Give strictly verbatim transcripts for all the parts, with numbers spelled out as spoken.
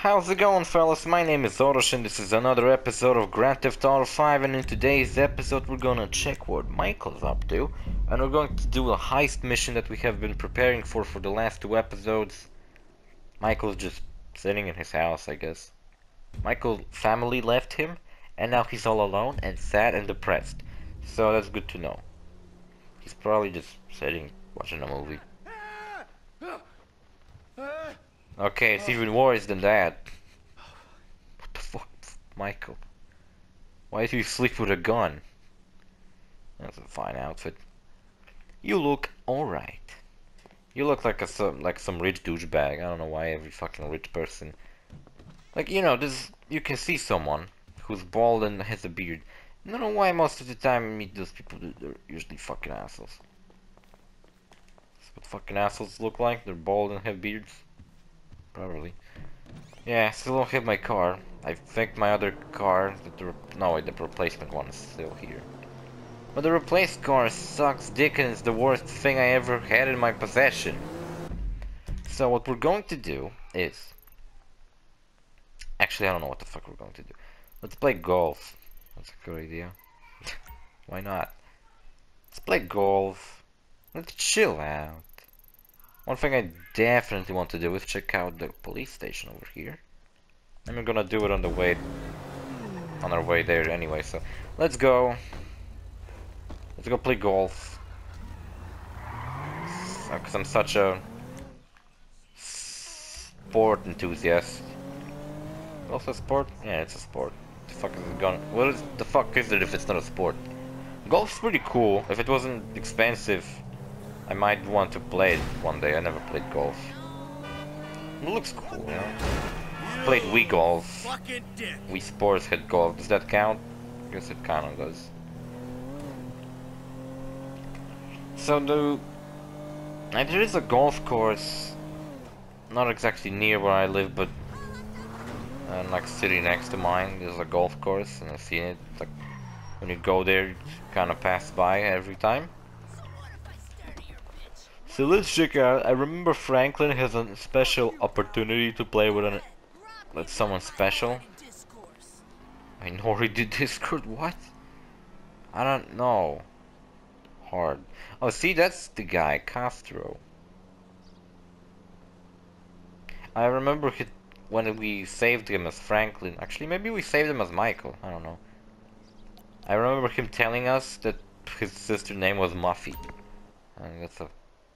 How's it going, fellas? My name is Oros and this is another episode of Grand Theft Auto five, and in today's episode we're gonna check what Michael's up to, and we're going to do a heist mission that we have been preparing for for the last two episodes. Michael's just sitting in his house, I guess. Michael's family left him, and now he's all alone and sad and depressed, so that's good to know. He's probably just sitting, watching a movie. Okay, it's even worse than that. What the fuck, Michael? Why do you sleep with a gun? That's a fine outfit. You look alright. You look like a some like some rich douchebag. I don't know why every fucking rich person. Like, you know, this you can see someone who's bald and has a beard. I don't know why most of the time I meet those people. They're usually fucking assholes. That's what fucking assholes look like. They're bald and have beards. Probably. Yeah, I still don't have my car. I think my other car, the no, the replacement one is still here. But the replaced car sucks dick and it's the worst thing I ever had in my possession. So what we're going to do is... Actually, I don't know what the fuck we're going to do. Let's play golf. That's a good idea. Why not? Let's play golf. Let's chill out. One thing I definitely want to do is check out the police station over here. And we're gonna do it on the way, on our way there anyway, so let's go. Let's go play golf. Because I'm such a sport enthusiast. Also a sport? Yeah, it's a sport. The fuck is it gonna, what is, the fuck is it if it's not a sport? Golf's pretty cool. If it wasn't expensive, I might want to play it one day. I never played golf. It looks cool, you know? Played Wii Golf. Wii Sports had golf. Does that count? I guess it kind of does. So the... And there is a golf course. Not exactly near where I live, but... And like city next to mine, there's a golf course. And I've seen it. It's like, when you go there, you kind of pass by every time. So let's check out. I remember Franklin has a special opportunity to play with an with someone special. Minority Discord? What? I don't know. Hard. Oh, see, that's the guy, Castro. I remember he, when we saved him as Franklin. Actually, maybe we saved him as Michael. I don't know. I remember him telling us that his sister's name was Muffy. And that's a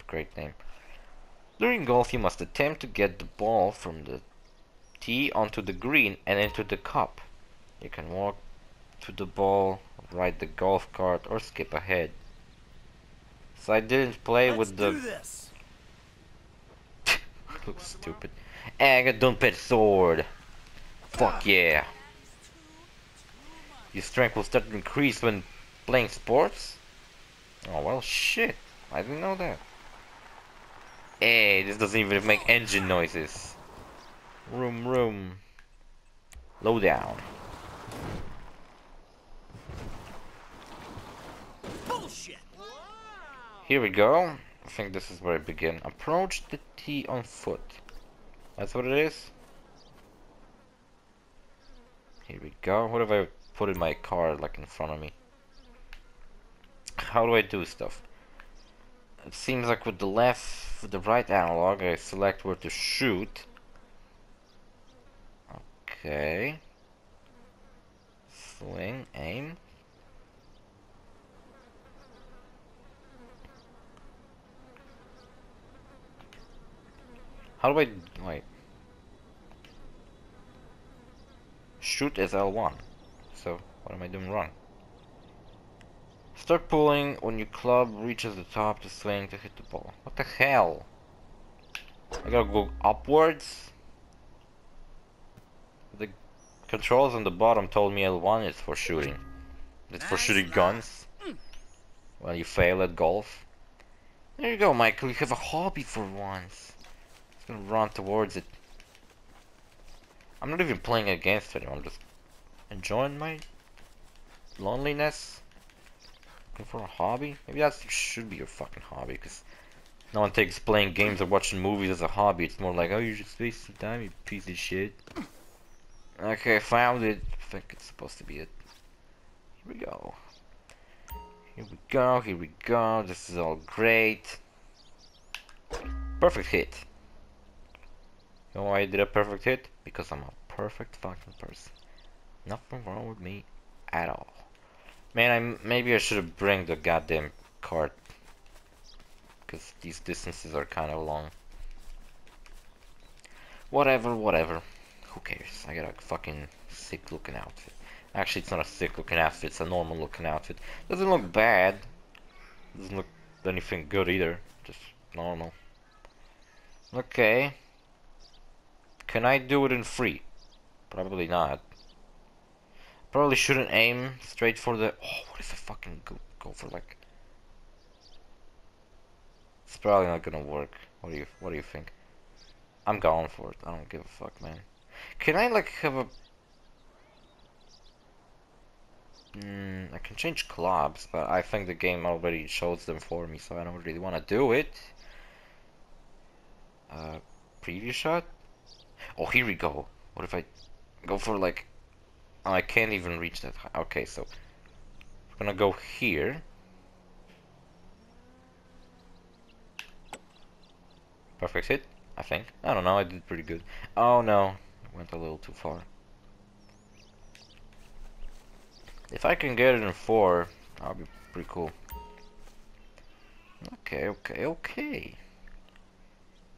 great name. During golf, you must attempt to get the ball from the tee onto the green and into the cup. You can walk to the ball, ride the golf cart, or skip ahead. So I didn't play Let's with the. Do this. Looks stupid. Aga, don't pet sword. Fuck yeah. Your strength will start to increase when playing sports. Oh well, shit. I didn't know that. Hey, this doesn't even make engine noises. Room, room. Low down. Bullshit. Here we go. I think this is where it begins. Approach the tee on foot. That's what it is. Here we go. What if I put in my car, like in front of me? How do I do stuff? It seems like with the left, with the right analog, I select where to shoot. Okay. Swing, aim. How do I, wait. Shoot is L one. So, what am I doing wrong? Start pulling when your club reaches the top to swing to hit the ball. What the hell? I gotta go upwards? The controls on the bottom told me L one is for shooting. It's for shooting guns. Well, you fail at golf. There you go, Michael. You have a hobby for once. It's gonna run towards it. I'm not even playing against anyone. I'm just enjoying my loneliness. For a hobby? Maybe that should be your fucking hobby, because No one takes playing games or watching movies as a hobby. It's more like, oh, you just waste some time, you piece of shit. Okay, found it. I think it's supposed to be it. Here we go. Here we go, here we go. This is all great. Perfect hit. You know why I did a perfect hit? Because I'm a perfect fucking person. Nothing wrong with me at all. Man, I, maybe I should have bring the goddamn cart. Because these distances are kind of long. Whatever, whatever. Who cares? I got a fucking sick looking outfit. Actually, it's not a sick looking outfit, it's a normal looking outfit. Doesn't look bad. Doesn't look anything good either. Just normal. Okay. Can I do it in free? Probably not. Probably shouldn't aim straight for the... Oh, what if I fucking go, go for like... It's probably not gonna work. What do you What do you think? I'm going for it. I don't give a fuck, man. Can I like have a... Mm, I can change clubs, but I think the game already shows them for me, so I don't really want to do it. Uh, previous shot? Oh, here we go. What if I go for like... Oh, I can't even reach that high. Okay, so I'm gonna go here. Perfect hit, I think. I don't know, I did pretty good. Oh no, I went a little too far. If I can get it in four, that'll be pretty cool. Okay, okay, okay.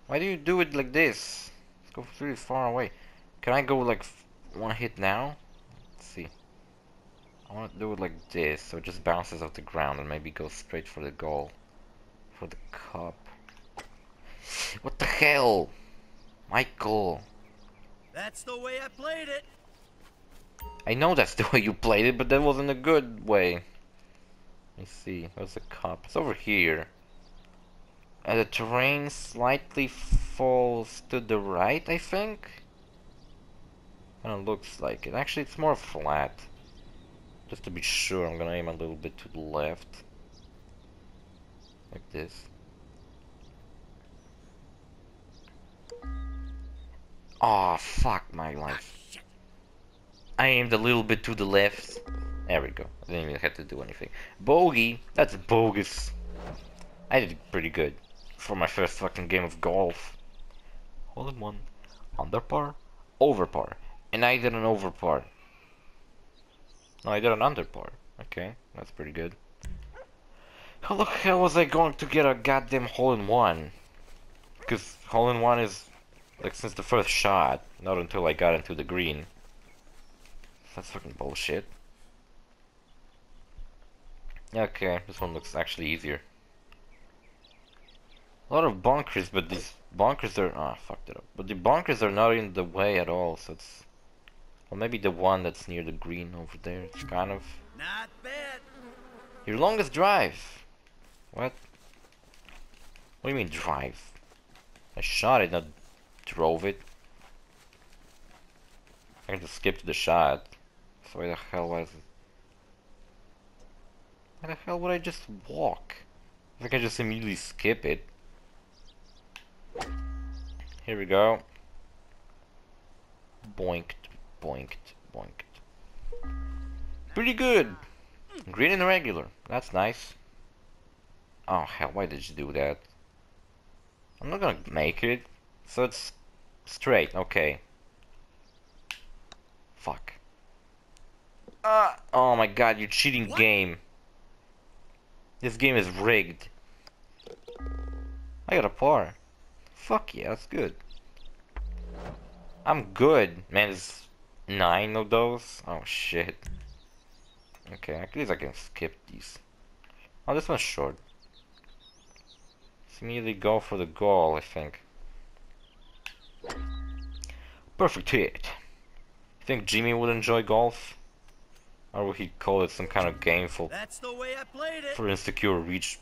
Why do you do it like this? Let's go really far away. Can I go like one hit now? See, I want to do it like this, so it just bounces off the ground and maybe goes straight for the goal, for the cup. What the hell, Michael? That's the way I played it. I know that's the way you played it, but that wasn't a good way. Let me see. Where's the cup? It's over here. And the terrain slightly falls to the right, I think. Kind of looks like it. Actually, it's more flat. Just to be sure, I'm gonna aim a little bit to the left. Like this. Oh, fuck my life. I aimed a little bit to the left. There we go. I didn't even have to do anything. Bogey! That's bogus. I did pretty good. For my first fucking game of golf. All in one. Under par. Over par. And I did an over par. No, I did an under par. Okay, that's pretty good. How the hell was I going to get a goddamn hole-in-one? Because hole-in-one is like since the first shot, not until I got into the green. That's fucking bullshit. Okay, this one looks actually easier. A lot of bunkers, but these bunkers are... Ah, oh, fucked it up. But the bunkers are not in the way at all, so it's... Well, maybe the one that's near the green over there. It's kind of... Not bad. Your longest drive. What? What do you mean drive? I shot it, not drove it. I can just skip to the shot. So why the hell was it? Why the hell would I just walk? I think I just immediately skip it. Here we go. Boinked. Boinked, boinked. Pretty good. Green and regular. That's nice. Oh hell, why did you do that? I'm not gonna make it. So it's straight, okay. Fuck. Uh, oh my god, you cheating what? Game. This game is rigged. I got a par. Fuck yeah, that's good. I'm good. Man, it's nine of those? Oh shit. Okay, at least I can skip these. Oh, this one's short. Let's immediately go for the goal, I think. Perfect hit. You think Jimmy would enjoy golf? Or would he call it some kind of game for... That's the way I played it. For insecure reach...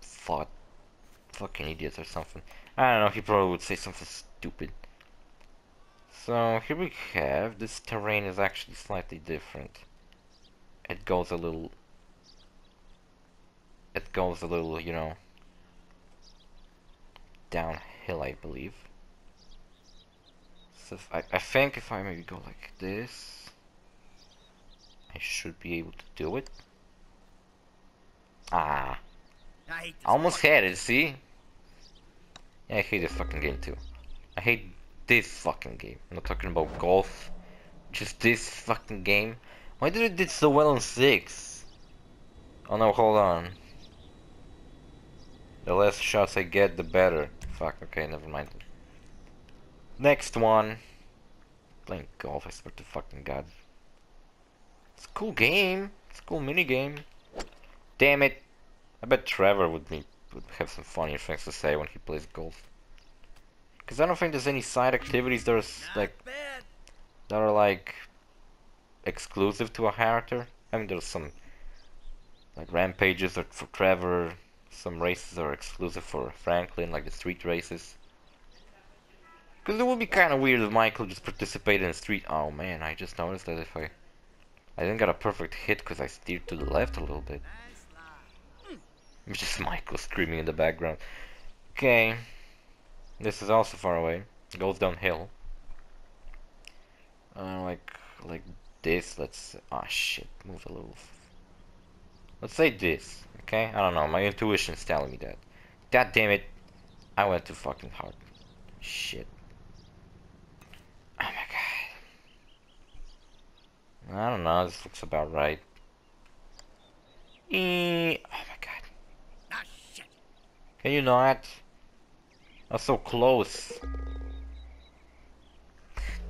Fuck. Fucking idiots or something. I don't know, he probably would say something stupid. So, here we have... This terrain is actually slightly different. It goes a little... It goes a little, you know... downhill, I believe. So if I, I think if I maybe go like this, I should be able to do it. Ah, I almost had it, see? Yeah, I hate this fucking game too. I hate this fucking game. I'm not talking about golf. Just this fucking game. Why did it did so well on six? Oh no, hold on. The less shots I get, the better. Fuck, okay, never mind. Next one. Playing golf, I swear to fucking god. It's a cool game. It's a cool minigame. Damn it. I bet Trevor would be, would have some funnier things to say when he plays golf. Because I don't think there's any side activities that are, like, that are like exclusive to a character. I mean, there's some like rampages are for Trevor, some races are exclusive for Franklin, like the street races. Because it would be kind of weird if Michael just participated in street. Oh man, I just noticed that if I... I didn't get a perfect hit because I steered to the left a little bit. It's just Michael screaming in the background. Okay. This is also far away. It goes downhill. Uh, like, like this, let's... Ah, oh shit, move a little. Let's say this, okay? I don't know, my intuition's telling me that. God damn it, I went too fucking hard. Shit. Oh my god. I don't know, this looks about right. E oh my god. Ah, shit. Can you not? That's so close.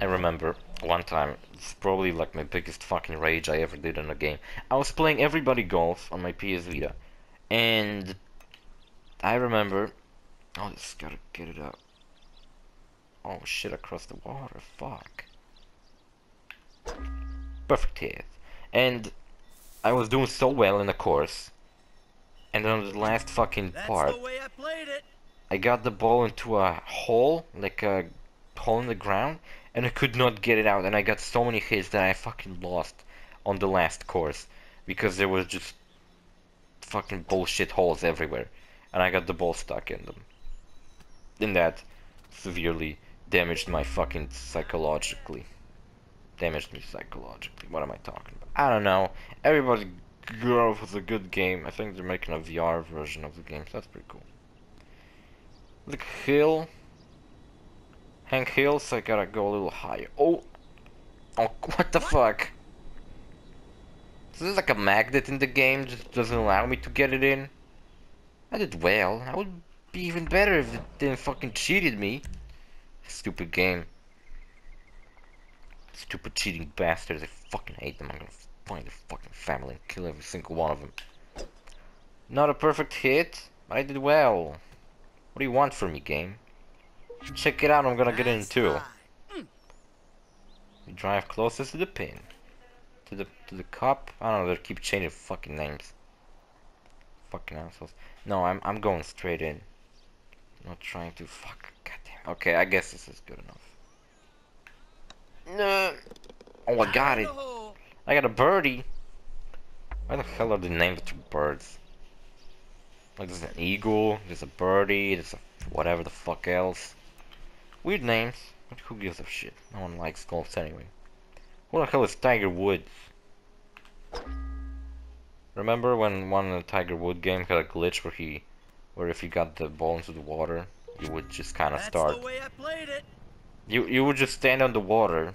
I remember one time, it's probably like my biggest fucking rage I ever did in a game. I was playing Everybody Golf on my P S Vita, and I remember, oh, just gotta get it out. Oh shit, across the water, fuck. Perfect hit. And I was doing so well in the course, and on the last fucking part, that's the way I played it. I got the ball into a hole, like a hole in the ground, and I could not get it out, and I got so many hits that I fucking lost on the last course, because there was just fucking bullshit holes everywhere, and I got the ball stuck in them. And that severely damaged my fucking psychologically. Damaged me psychologically, what am I talking about? I don't know, Everybody Golf was a good game. I think they're making a V R version of the game, so that's pretty cool. Look, hill. Hank Hill, so I gotta go a little higher. Oh! Oh, what the fuck? So there's like a magnet in the game, just doesn't allow me to get it in. I did well. I would be even better if it didn't fucking cheated me. Stupid game. Stupid cheating bastards, I fucking hate them. I'm gonna find their fucking family and kill every single one of them. Not a perfect hit, but I did well. What do you want from me, game? Check it out, I'm gonna get in too. You drive closest to the pin. To the to the cup. I don't know, they keep changing fucking names. Fucking assholes. No, I'm I'm going straight in. I'm not trying to fuck, goddamn. Okay, I guess this is good enough. No. Oh, I got it. I got a birdie. Why the hell are the names of two birds? Like, there's an eagle, there's a birdie, there's a whatever the fuck else. Weird names, but who gives a shit? No one likes golf anyway. Who the hell is Tiger Woods? Remember when one of the Tiger Woods game had a glitch where he, where if you got the ball into the water, you would just kind of start. That's the way I played it. You you would just stand on the water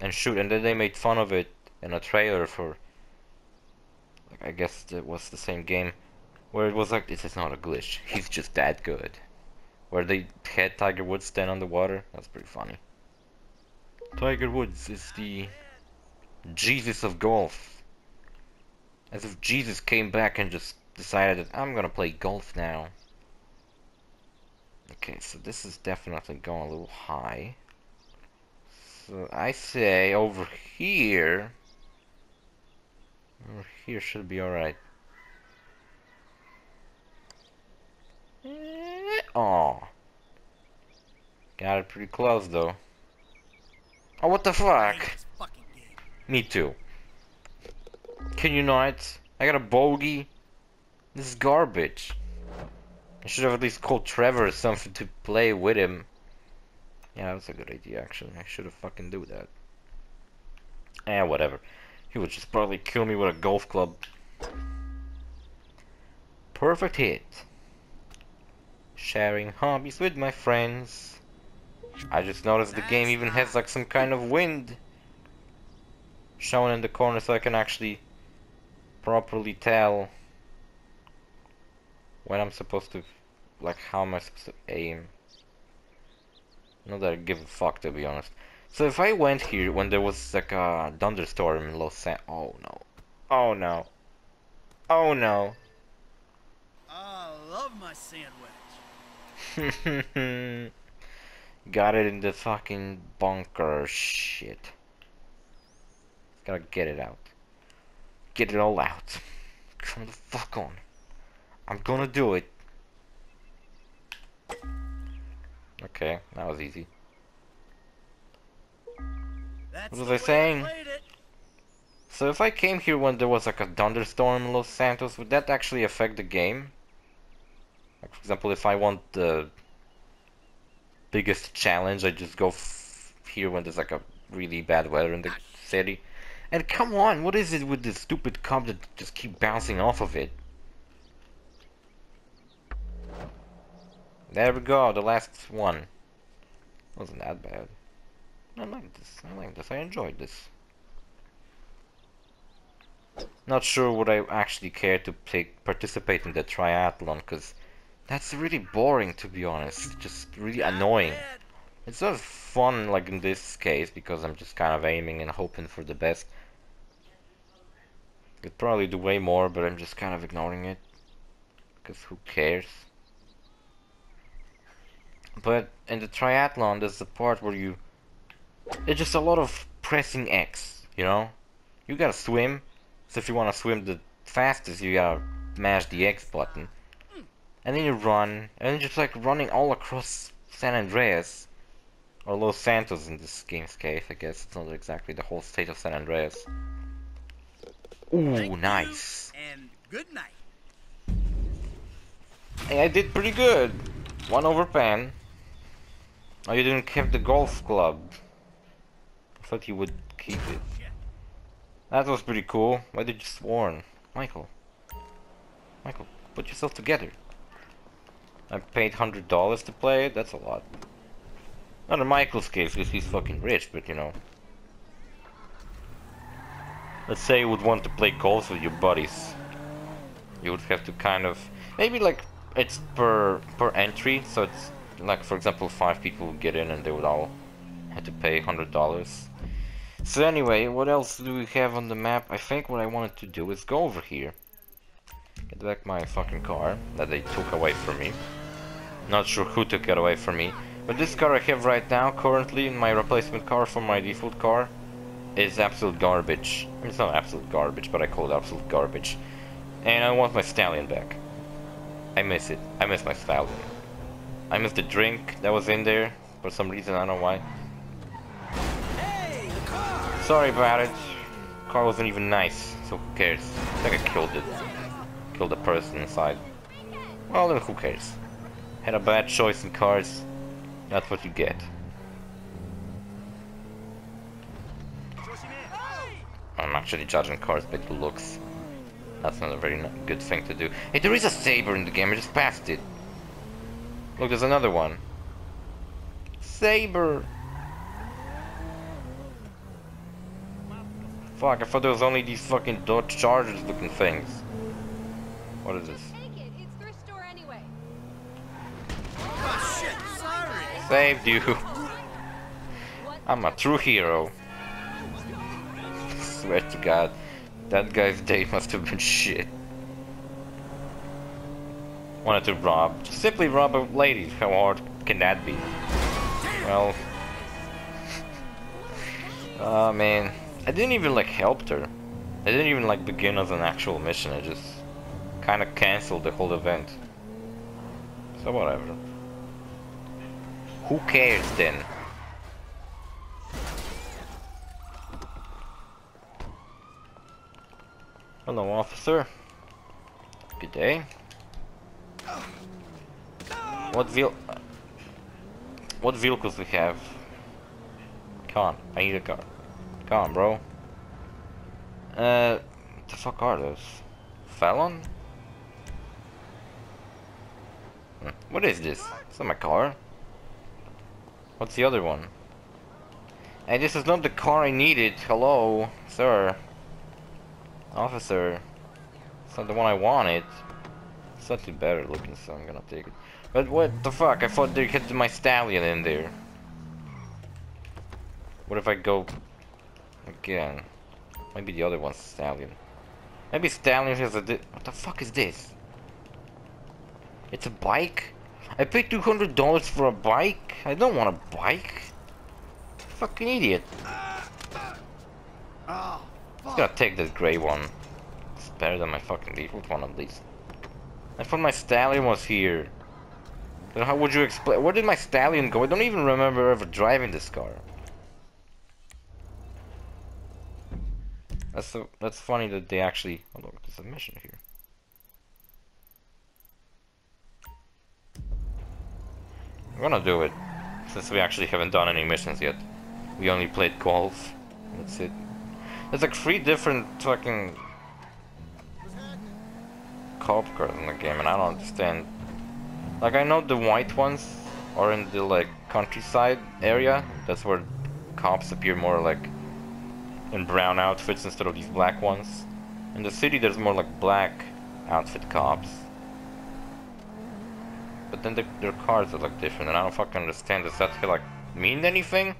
and shoot, and then they made fun of it in a trailer for, like, I guess it was the same game. Where it was like, this is not a glitch, he's just that good. Where they had Tiger Woods stand on the water, that's pretty funny. Tiger Woods is the Jesus of golf. As if Jesus came back and just decided that I'm gonna play golf now. Okay, so this is definitely going a little high. So I say over here... Over here should be alright. Oh, got it pretty close though. Oh, what the fuck? Me too. Can you not? I got a bogey. This is garbage. I should have at least called Trevor or something to play with him. Yeah, that's a good idea, actually. I should have fucking do that. Eh, whatever. He would just probably kill me with a golf club. Perfect hit. Sharing hobbies with my friends. I just noticed the game even has like some kind of wind shown in the corner, so I can actually properly tell when I'm supposed to, like, how am I supposed to aim. Not that I give a fuck, to be honest. So if I went here when there was like a thunderstorm in Los Santos, oh no, oh no, oh no. I love my sandwich. Got it in the fucking bunker. Shit. Gotta get it out. Get it all out. Come the fuck on. I'm gonna do it. Okay, that was easy. That's what was I saying? I so if I came here when there was like a thunderstorm in Los Santos, would that actually affect the game? Like, for example, if I want the biggest challenge, I just go f here when there's like a really bad weather in the city. And come on, what is it with this stupid cup that just keep bouncing off of it? There we go, the last one. Wasn't that bad. I like this, I like this, I enjoyed this. Not sure would I actually care to take, participate in the triathlon, because that's really boring, to be honest. Just really annoying. It's not fun, like in this case, because I'm just kind of aiming and hoping for the best. Could probably do way more, but I'm just kind of ignoring it, because who cares? But in the triathlon, there's the part where you... it's just a lot of pressing X, you know? You gotta swim, so if you wanna swim the fastest, you gotta mash the X button. And then you run, and then just like running all across San Andreas, or Los Santos in this game's case, I guess it's not exactly the whole state of San Andreas. Ooh, nice! And good night. Hey, I did pretty good. One over pan. Oh, you didn't keep the golf club. I thought you would keep it. That was pretty cool. Why did you sworn, Michael? Michael, put yourself together. I paid one hundred dollars to play it, that's a lot. Not in Michael's case, because he's fucking rich, but you know. Let's say you would want to play golf with your buddies. You would have to kind of... maybe like, it's per per entry, so it's... like, for example, five people would get in and they would all have to pay one hundred dollars. So anyway, what else do we have on the map? I think what I wanted to do is go over here. Get back my fucking car that they took away from me. Not sure who took it away from me, but this car I have right now, currently, my replacement car for my default car, is absolute garbage. I mean, it's not absolute garbage, but I call it absolute garbage. And I want my stallion back. I miss it. I miss my stallion. I miss the drink that was in there, for some reason, I don't know why. Hey, the car. Sorry about it. The car wasn't even nice, so who cares? I think I killed it. Killed the person inside. Well, then who cares? Had a bad choice in cars. That's what you get. I'm actually judging cars by the looks. That's not a very good thing to do. Hey, there is a saber in the game. I just passed it. Look, there's another one. Saber. Fuck! I thought there was only these fucking Dodge Chargers looking things. What is this? Take it. It's thrift store anyway. Oh, shit. Sorry. Saved you. I'm a true hero. I swear to God, that guy's day must have been shit. Wanted to rob, just simply rob a lady. How hard can that be? Well, oh man, I didn't even like help her. I didn't even like begin as an actual mission. I just kind of canceled the whole event, so whatever. Who cares then? Hello, officer. Good day. What vehicle? What vehicles we have? Come on, I need a car. Come on, bro. Uh, what the fuck are those? Fallon? What is this? It's not my car. What's the other one? And this is not the car I needed. Hello, sir. Officer. It's not the one I wanted. It's slightly better looking, so I'm gonna take it. But what the fuck? I thought they had my stallion in there. What if I go again? Maybe the other one's stallion. Maybe stallion has a. Di what the fuck is this? It's a bike? I paid two hundred dollars for a bike? I don't want a bike. Fucking idiot. I'm just gonna take this grey one. It's better than my fucking default one at least. I thought my stallion was here. Then how would you explain? Where did my stallion go? I don't even remember ever driving this car. That's so, that's funny that they actually. Oh look, there's a mission here. We're gonna do it, since we actually haven't done any missions yet. We only played golf. That's it. There's like three different fucking cop cars in the game, and I don't understand. Like, I know the white ones are in the, like, countryside area. That's where cops appear more, like, in brown outfits instead of these black ones. In the city, there's more, like, black outfit cops. But then the, their cars are, like, different, and I don't fucking understand. Does that, like, mean anything?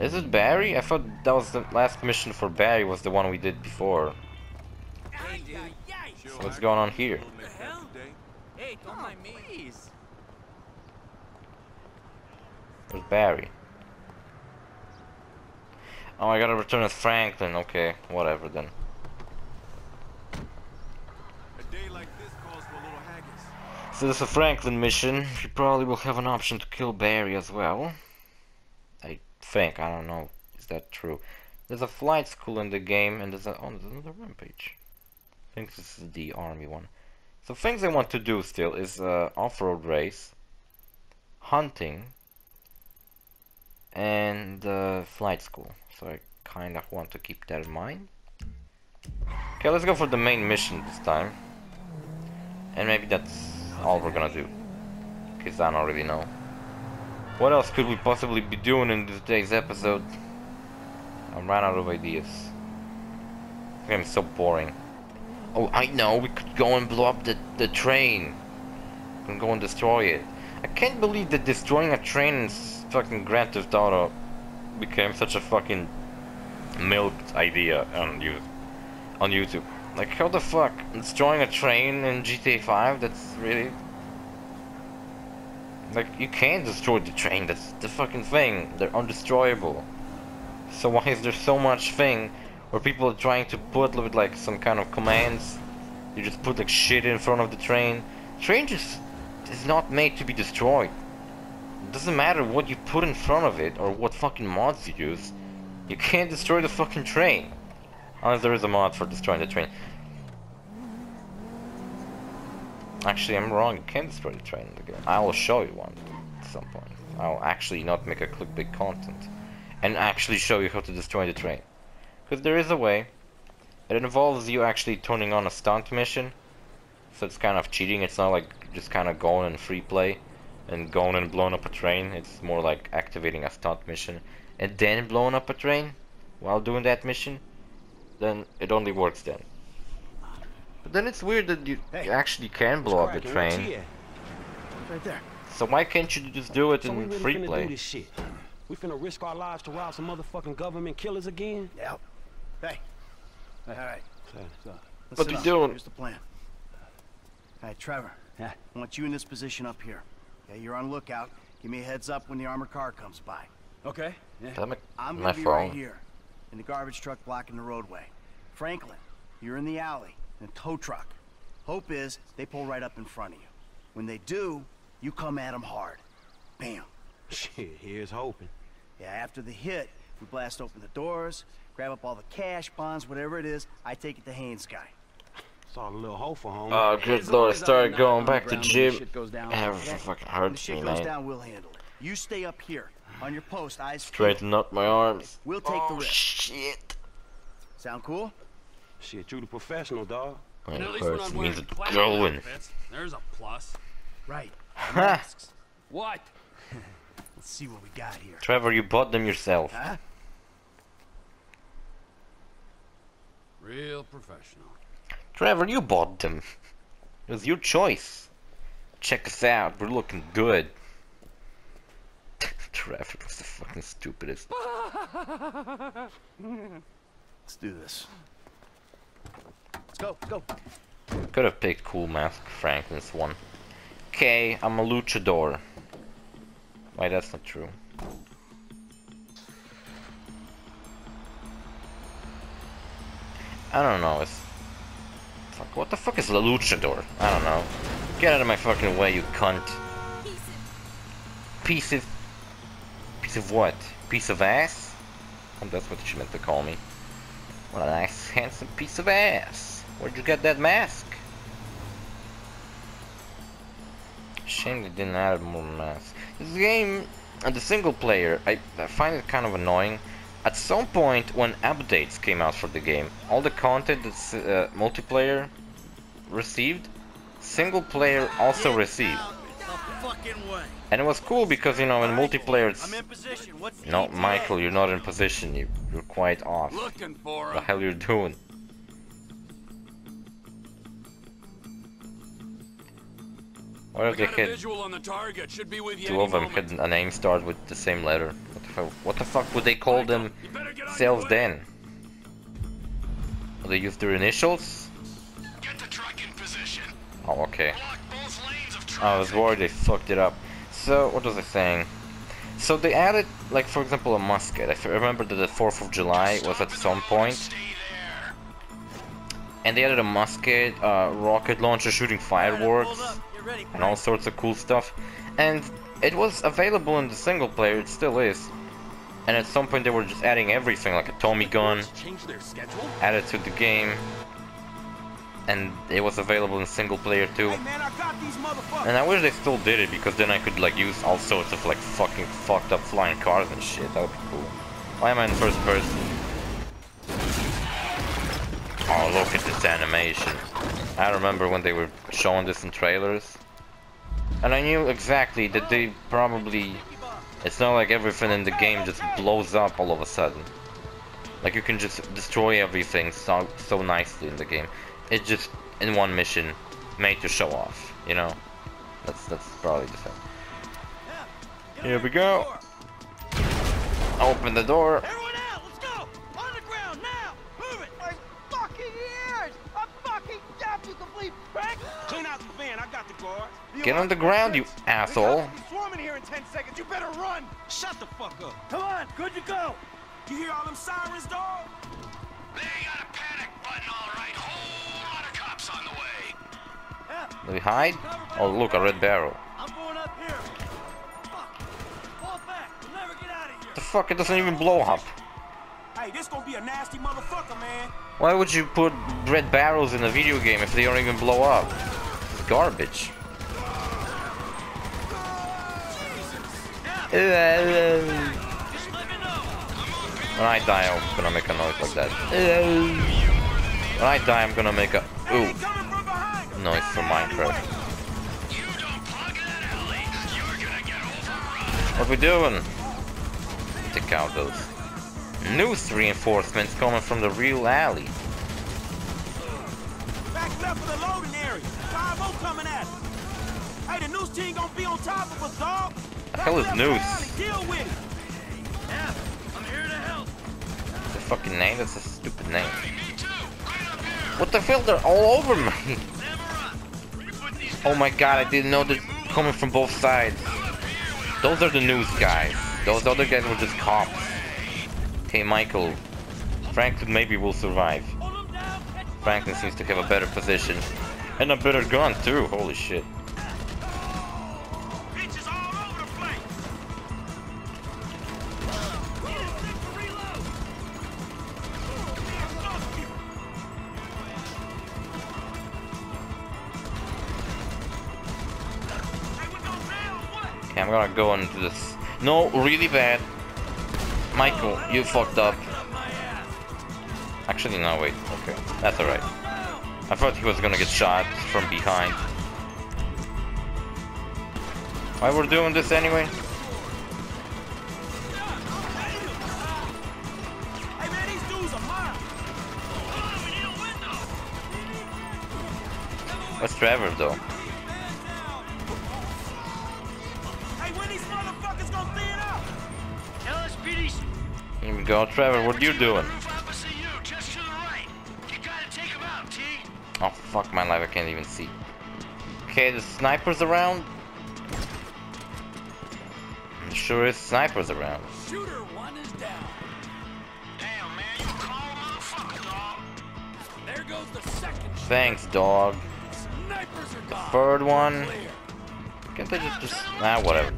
Is it Barry? I thought that was the last mission for Barry was the one we did before. So what's going on here? Hey, don't mind me. Please. Where's Barry? Oh, I gotta return with Franklin. Okay, whatever then. A day like this calls for a little haggis. So this is a Franklin mission. You probably will have an option to kill Barry as well. I think. I don't know. Is that true? There's a flight school in the game, and there's a oh, there's another rampage. I think this is the army one. So things I want to do still is uh, off-road race, hunting, and uh, flight school. So I kind of want to keep that in mind. Okay, let's go for the main mission this time. And maybe that's all we're gonna do, because I don't really know. What else could we possibly be doing in today's episode? I ran out of ideas. This game is so boring. Oh, I know, we could go and blow up the, the train. We can go and destroy it. I can't believe that destroying a train in fucking Grand Theft Auto became such a fucking milked idea on you on YouTube. Like, how the fuck? Destroying a train in G T A five? That's really... Like, you can't destroy the train, that's the fucking thing. They're undestroyable. So why is there so much thing? Where people are trying to put with like some kind of commands, you just put like shit in front of the train. Train just is not made to be destroyed. It doesn't matter what you put in front of it or what fucking mods you use. You can't destroy the fucking train, unless there is a mod for destroying the train. Actually, I'm wrong. You can't destroy the train in the game. I will show you one at some point. I'll actually not make a clickbait content and actually show you how to destroy the train. Because there is a way. It involves you actually turning on a stunt mission. So it's kind of cheating. It's not like just kind of going in free play and going and blowing up a train. It's more like activating a stunt mission and then blowing up a train while doing that mission. Then it only works then. But then it's weird that you, hey, you actually can blow up the train. Right there. So why can't you just do it so in really free play? We finna risk our lives to rob some motherfucking government killers again? Yep. Hey. All right. What you doing? Here's the plan. All right, Trevor. Yeah. I want you in this position up here. Okay, you're on lookout. Give me a heads up when the armored car comes by. Okay. Yeah. I'm, I'm gonna be right here, in the garbage truck blocking the roadway. Franklin, you're in the alley, in a tow truck. Hope is they pull right up in front of you. When they do, you come at them hard. Bam. Shit, here's hoping. Yeah, after the hit, we blast open the doors, grab up all the cash, bonds, whatever it is, I take it to Haynes' guy. Saw a little hole for home. Oh, good Lord, started going back to gym. It fucking hurts me, man. We'll handle it. You stay up here on your post, eyes straighten up my arms. We'll take oh, the risk. Shit. Sound cool? Shit, you the professional, dog. It hurts me to go in. There's a plus. Right. Masks. What? Let's see what we got here. Trevor, you bought them yourself. Huh? Real professional. Trevor, you bought them. It was your choice. Check us out. We're looking good. Trevor was the fucking stupidest. Let's do this. Let's go, go. Could have picked cool mask, Franklin's one. Okay, I'm a luchador. Wait, that's not true. I don't know, it's... Fuck, what the fuck is a luchador? I don't know. Get out of my fucking way, you cunt. Piece of... Piece of what? Piece of ass? Oh, that's what she meant to call me. What a nice, handsome piece of ass. Where'd you get that mask? Shame they didn't add more masks. This game, the single player, I, I find it kind of annoying. At some point, when updates came out for the game, all the content that's uh, multiplayer received, single player also received. And it was cool because, you know, in multiplayer it's... No, Michael, you're not in position. You, you're quite off. What the hell you're doing? What if they had... Two of them had a name start with the same letter. What the fuck, what the fuck would they call them themselves then? Would they use their initials? Get the truck in position. Oh, okay. I was worried they fucked it up. So, what was I saying? So they added, like, for example, a musket. I remember that the fourth of July was at some point. And they added a musket, uh, rocket launcher shooting fireworks, and all sorts of cool stuff. And it was available in the single player, it still is. And at some point they were just adding everything, like a Tommy gun, added to the game. And it was available in single player too. Hey man, I got these motherfuckers. And I wish they still did it because then I could like use all sorts of like fucking fucked up flying cars and shit. That would be cool. Why am I in first person? Oh, look at this animation. I remember when they were showing this in trailers. And I knew exactly that they probably... It's not like everything in the game just blows up all of a sudden. Like you can just destroy everything so, so nicely in the game. It's just in one mission, made to show off, you know. That's that's probably the thing. Here we go. Open the door. Everyone out, let's go. On the ground now. Move it. My fucking ears. I'm fucking deaf, you complete prick. Clean out the van. I got the guard. Get on the ground, you asshole. You're swarming here in ten seconds. You better run. Shut the fuck up. Come on, good to go. You hear all them sirens, dog? They got a panic button, all right. Whole lot of cops on the way. Do we hide? Oh, look, a red barrel. I'm going up here. Fuck. Fall back. We'll never get out of here. The fuck, it doesn't even blow up. Hey, this gonna be a nasty motherfucker, man. Why would you put red barrels in a video game if they don't even blow up? It's garbage. Jesus. When I die, I'm gonna make a noise like that. When I die, I'm gonna make a ooh noise from Minecraft. What we doing? Take out those noose reinforcements coming from the real alley. Back left for the loading area. five oh coming at us. Hey, the noose team gonna be on top of us, dog. The hell is noose? Deal with it. Yeah. Fucking name, that's a stupid name. What the hell, they're all over me. Oh my god, I didn't know they're coming from both sides. Those are the news guys. Those other guys were just cops. Hey Michael, Franklin maybe will survive. Franklin seems to have a better position. And a better gun too, holy shit. I'm gonna go into this. No, really bad. Michael, you fucked up. Actually, no, wait. Okay, that's alright. I thought he was gonna get shot from behind. Why we're doing this anyway? What's Trevor though? Here we go, Trevor, what are you doing? Oh fuck my life, I can't even see. Okay, the sniper's around. I'm sure it's snipers around. Shooter one is down. Damn man, you call motherfucker, dog. There goes the second. Thanks, dog. Snipers are gone. Third one. Can't they just just nah whatever.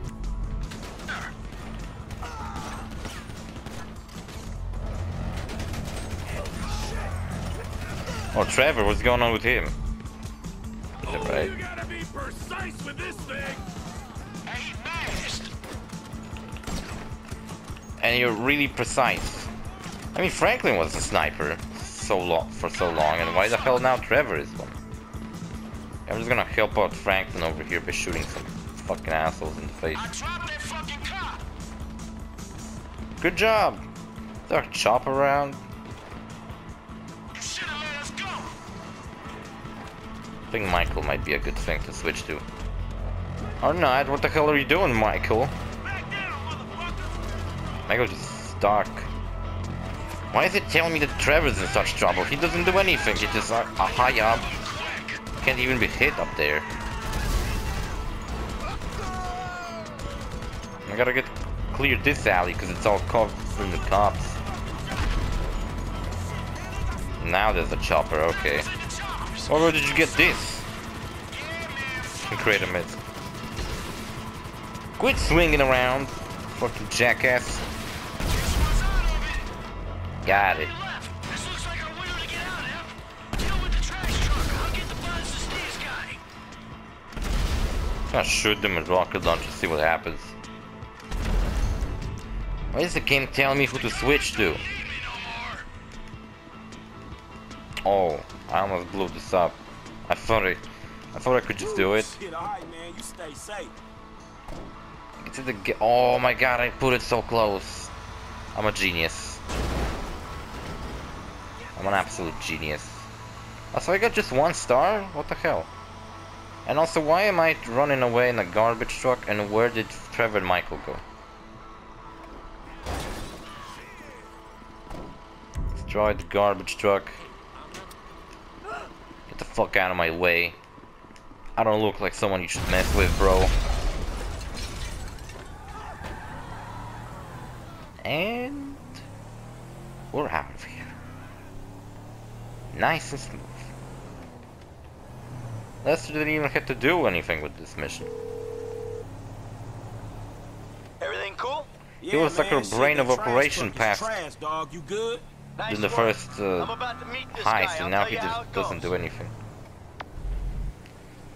Oh, Trevor, what's going on with him? Is it right? You gotta be precise with this thing. Hey, fast. And you're really precise. I mean, Franklin was a sniper so long for so long, and why the hell now Trevor is one? I'm just gonna help out Franklin over here by shooting some fucking assholes in the face. I dropped that fucking cop. Good job. Is there a chopper around? I think Michael might be a good thing to switch to. Or not, what the hell are you doing, Michael? Back down, motherfucker! Michael's just stuck. Why is it telling me that Trevor's in such trouble? He doesn't do anything, he's just a, a high up. Can't even be hit up there. I gotta get clear this alley because it's all covered from the cops. Now there's a chopper, okay. Or where did you get this? You create a mid. Quit swinging around, fucking jackass. Got it. I'm gonna shoot them with rocket launcher, see what happens. Why is the game telling me who to switch to? Oh, I almost blew this up. I thought I, I thought I could just do it. It's in the g- oh my god, I put it so close. I'm a genius. I'm an absolute genius. Oh, so I got just one star? What the hell? And also, why am I running away in a garbage truck? And where did Trevor and Michael go? Destroy the garbage truck. The fuck out of my way. I don't look like someone you should mess with, bro. And we're out of here. Nice and smooth. Lester didn't even have to do anything with this mission. Everything cool? He yeah, was like man, a brain of operation past. Trash, dog. You good? Nice in the work. First uh, heist, and now he just doesn't do anything.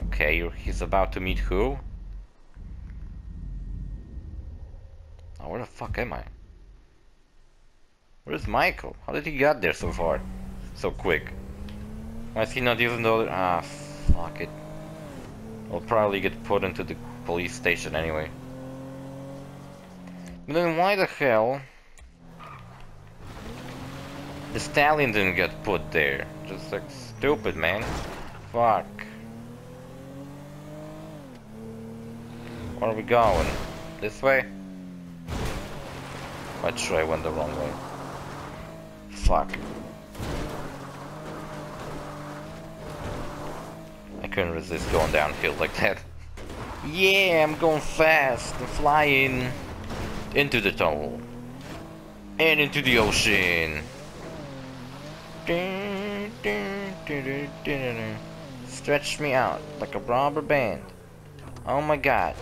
Okay, he's about to meet who? Oh, where the fuck am I? Where's Michael? How did he get there so far? So quick. Why is he not using the other? Ah, fuck it. I'll probably get put into the police station anyway. But then why the hell? The stallion didn't get put there. Just like stupid, man. Fuck. Where are we going? This way? I'm sure I went the wrong way. Fuck. I couldn't resist going downhill like that. Yeah, I'm going fast. I'm flying into the tunnel. And into the ocean. Stretch me out like a rubber band. Oh my god.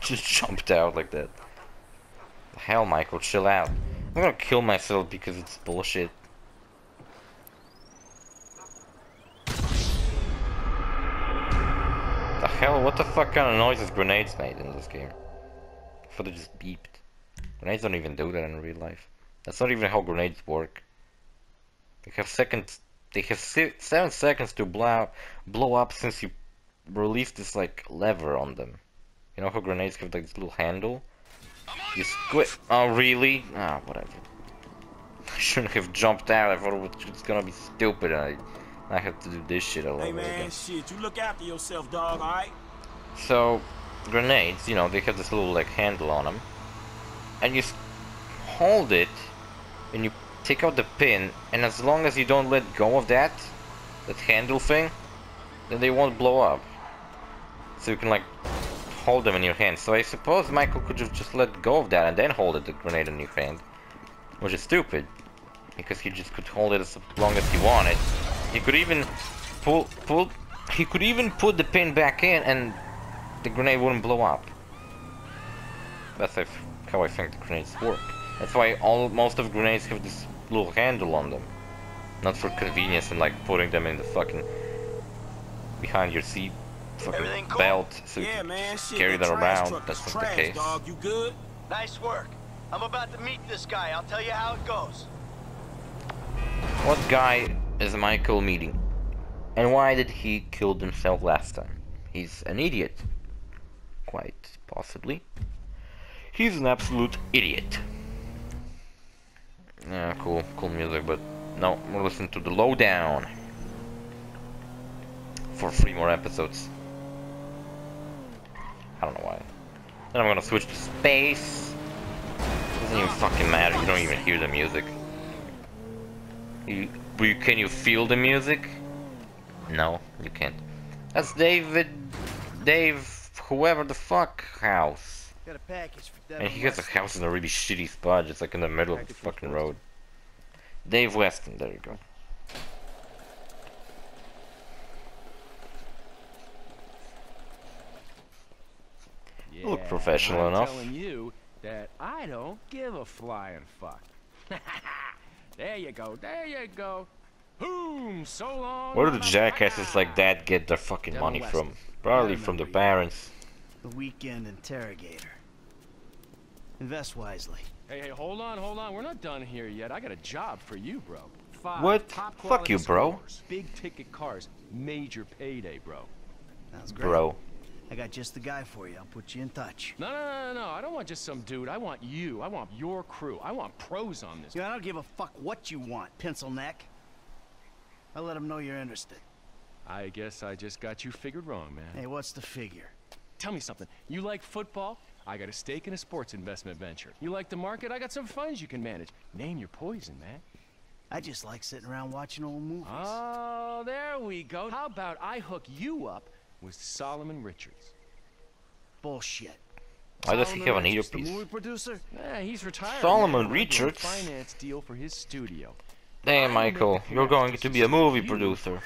Just jumped out like that. The hell, Michael, chill out. I'm gonna kill myself because it's bullshit. The hell? What the fuck kind of noises grenades made in this game? I thought they just beeped. Grenades don't even do that in real life. That's not even how grenades work. They have seconds. They have six, seven seconds to blow blow up since you release this like lever on them. You know how grenades have like this little handle? You squit. Oh really? Ah, oh, whatever. I shouldn't have jumped out. I thought it was gonna be stupid. And I I have to do this shit all over again. Hey man, shit, you look after yourself, dog. All right. So grenades, you know, they have this little like handle on them, and you hold it, and you take out the pin, and as long as you don't let go of that that handle thing, then they won't blow up. So you can like hold them in your hand. So I suppose Michael could have just let go of that and then hold it, the grenade in your hand, which is stupid because he just could hold it as long as he wanted. He could even pull pull he could even put the pin back in and the grenade wouldn't blow up. That's how I think the grenades work. That's why all most of grenades have this little handle on them, not for convenience and like putting them in the fucking behind your seat fucking cool? belt so yeah, you can man, shit, carry that them around. That's not trash, the case. Dog, you good? Nice work. I'm about to meet this guy. I'll tell you how it goes. What guy is Michael meeting? And why did he kill himself last time? He's an idiot. Quite possibly. He's an absolute idiot. Yeah, cool, cool music, but no, we'll listen to the lowdown for three more episodes. I don't know why. Then I'm gonna switch to space. Doesn't even fucking matter. You don't even hear the music. You, you can you feel the music? No, you can't. That's David, Dave, whoever the fuck house. Got a package for Devon and he has a house in a really shitty spot, just like in the middle of the fucking road. Dave Weston, there you go. Yeah, look professional I'm enough. Telling you that I don't give a flying fuck. There you go, there you go. Boom, so long. Where do the jackasses like that get their fucking Devon money Weston. from? Probably from the parents. The weekend interrogator. Invest wisely. Hey, hey, hold on, hold on. We're not done here yet. I got a job for you, bro. Five what? Top Fuck you, bro. Scores, big ticket cars, major payday, bro. Sounds great. Bro. I got just the guy for you. I'll put you in touch. No, no, no, no, no. I don't want just some dude. I want you. I want your crew. I want pros on this. Yeah, I don't give a fuck what you want, pencil neck. I'll let him know you're interested. I guess I just got you figured wrong, man. Hey, what's the figure? Tell me something. You like football? I got a stake in a sports investment venture. You like the market? I got some funds you can manage. Name your poison, man. I just like sitting around watching old movies. Oh, there we go. How about I hook you up with Solomon Richards? Bullshit. Why does he have an earpiece? Movie producer? Nah, he's retired. Solomon now. Richards. Finance deal for his studio. Damn, Michael, you're going to be a movie you. producer.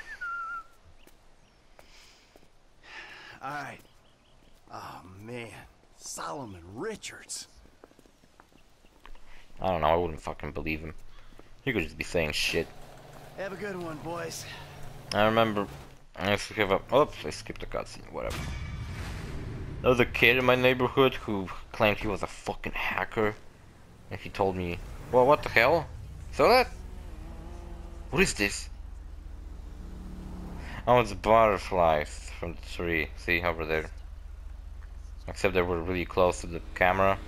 All right. Oh man, Solomon Richards. I don't know, I wouldn't fucking believe him. He could just be saying shit. Have a good one, boys. I remember I used to have a oops, I skipped a cutscene, whatever. There was a kid in my neighborhood who claimed he was a fucking hacker. And he told me, well, what the hell? So that? What is this? Oh, it's butterflies from the tree. See over there. Except they were really close to the camera.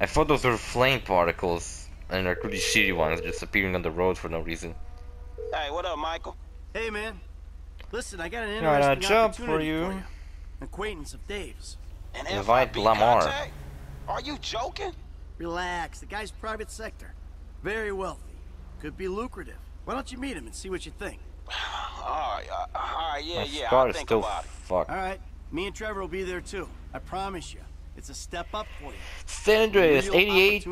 I thought those were flame particles, and they're pretty shitty ones, just appearing on the road for no reason. Hey, what up, Michael? Hey, man. Listen, I got an interesting got job for you. for you. An acquaintance of Dave's. And invite Lamar. Contact? Are you joking? Relax. The guy's private sector, very wealthy, could be lucrative. Why don't you meet him and see what you think? All right, uh, all right, yeah, My yeah. I'll think still about it. Fucked. All right. Me and Trevor will be there too. I promise you, it's a step up for you. San Andreas, eighty-eight.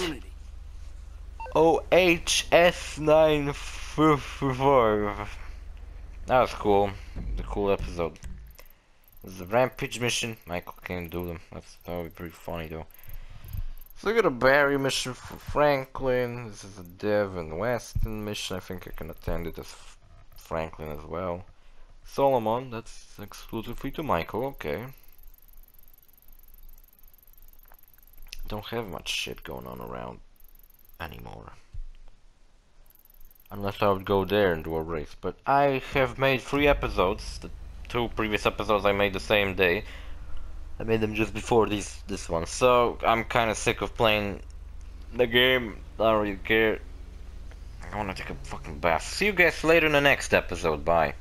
O H S nine four four. That was cool. The cool episode. This is a rampage mission. Michael can't do them. That's that would be pretty funny though. So we got a Barry mission for Franklin. This is a Devon Weston mission. I think I can attend it as Franklin as well. Solomon, that's exclusively to Michael, okay. Don't have much shit going on around anymore. Unless I would go there and do a race, but I have made three episodes. The two previous episodes I made the same day. I made them just before these this one, so I'm kind of sick of playing the game. I don't really care. I want to take a fucking bath. See you guys later in the next episode. Bye.